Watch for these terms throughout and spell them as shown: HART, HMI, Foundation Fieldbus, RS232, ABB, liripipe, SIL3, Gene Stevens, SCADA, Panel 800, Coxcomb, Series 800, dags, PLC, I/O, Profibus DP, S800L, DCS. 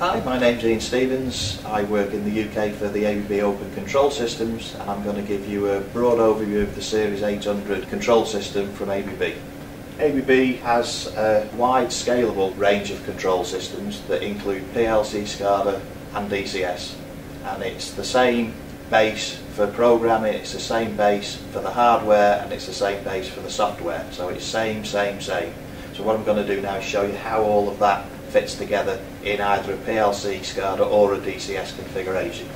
Hi, my name's Gene Stevens. I work in the UK for the ABB Open Control Systems, and I'm going to give you a broad overview of the Series 800 control system from ABB. ABB has a wide scalable range of control systems that include PLC, SCADA and DCS, and it's the same base for programming, it's the same base for the hardware, and it's the same base for the software, so it's same. So what I'm going to do now is show you how all of that fits together in either a PLC, SCADA or a DCS configuration.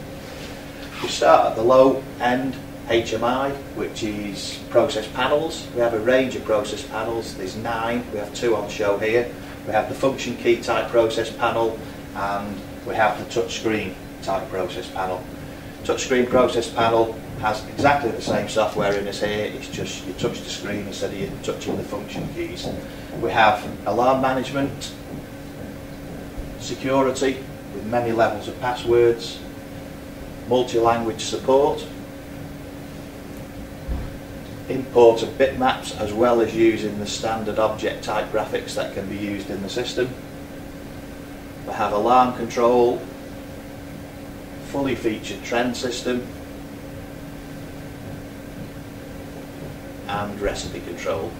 We start at the low end, HMI, which is process panels. We have a range of process panels, there's 9, we have 2 on show here. We have the function key type process panel, and we have the touchscreen type process panel. Touchscreen process panel has exactly the same software in as here, it's just you touch the screen instead of you touching the function keys. We have alarm management, security with many levels of passwords, multi-language support, import of bitmaps as well as using the standard object type graphics that can be used in the system. We have alarm control, fully featured trend system and recipe control.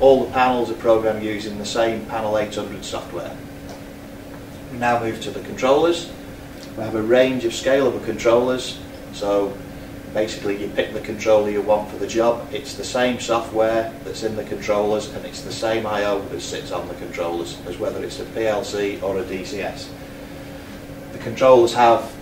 All the panels are programmed using the same Panel 800 software. We now move to the controllers. We have a range of scalable controllers, so basically you pick the controller you want for the job. It's the same software that's in the controllers and it's the same I/O that sits on the controllers, as whether it's a PLC or a DCS. The controllers have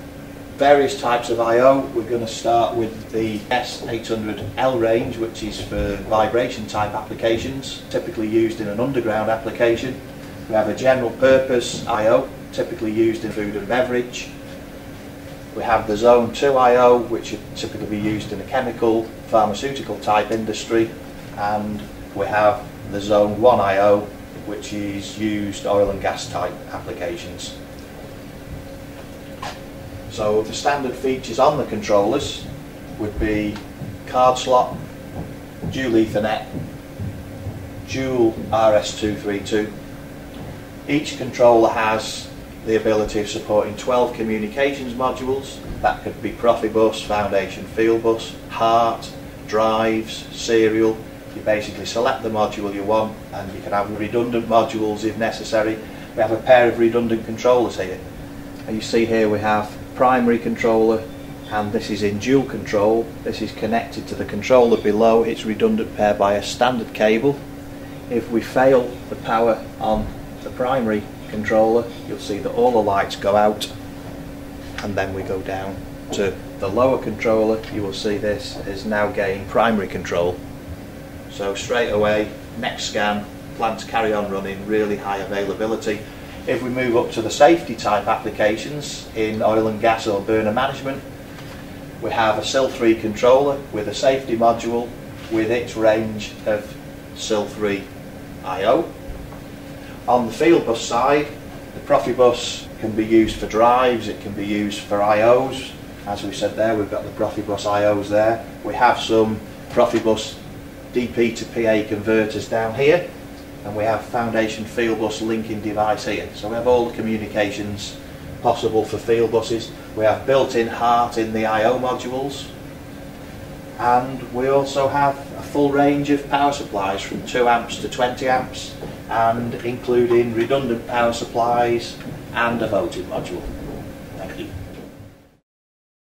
various types of I/O. We're going to start with the S800L range, which is for vibration type applications, typically used in an underground application. We have a general purpose I/O, typically used in food and beverage. We have the Zone 2 I/O, which would typically be used in a chemical, pharmaceutical type industry. And we have the Zone 1 I/O, which is used oil and gas type applications. So the standard features on the controllers would be card slot, dual Ethernet, dual RS232. Each controller has the ability of supporting 12 communications modules. That could be Profibus, Foundation Fieldbus, HART, drives, serial. You basically select the module you want, and you can have redundant modules if necessary. We have a pair of redundant controllers here. And you see here we have primary controller, and this is in dual control. This is connected to the controller below. It's redundant pair by a standard cable. If we fail the power on the primary controller, you'll see that all the lights go out, and then we go down to the lower controller. You will see this is now gained primary control, so straight away, next scan, plants carry on running, really high availability. If we move up to the safety type applications in oil and gas or burner management, we have a SIL3 controller with a safety module with its range of SIL3 I/O. On the Fieldbus side, the Profibus can be used for drives, it can be used for I/Os. As we said there, we've got the Profibus I/Os there. We have some Profibus DP to PA converters down here, and we have Foundation Fieldbus linking device here. So we have all the communications possible for field buses. We have built-in HART in the I/O modules, and we also have a full range of power supplies from 2 amps to 20 amps. And including redundant power supplies and a voting module. Thank you.